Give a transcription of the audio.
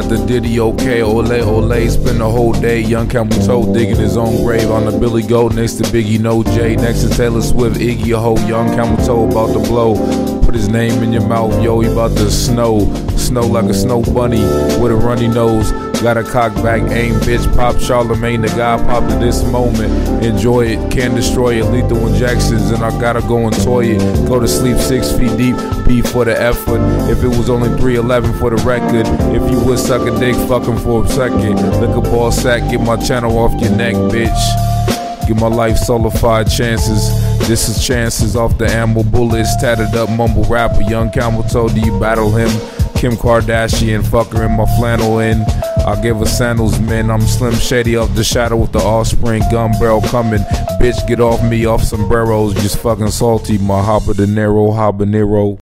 got the Diddy, okay, ole, ole. Spend the whole day, young count we told, digging his own grave. On the Billy Goat, next to Biggie, no Jay. Next to Taylor Swift, Iggy, a hoe. Young count we told, about to blow. Put his name in your mouth, yo, he about to snow. Snow like a snow bunny with a runny nose. Got a cock back, aim, bitch, pop. Charlemagne, the guy, pop to this moment. Enjoy it, can't destroy it. Lethal injections, and I gotta go and toy it. Go to sleep 6 feet deep, B for the effort. If it was only 311 for the record. If you would suck a dick, fuck him for a second. Lick a ball sack, get my channel off your neck, bitch. Get my life solidified chances. This is chances off the ammo bullets. Tatted up mumble rapper, young camel toe, do you battle him? Kim Kardashian, fuck her in my flannel in. I give her sandals, man. I'm Slim Shady off the shadow with the offspring gun barrel coming. Bitch, get off me off sombreros. Just fucking salty, my hopper De Niro, habanero.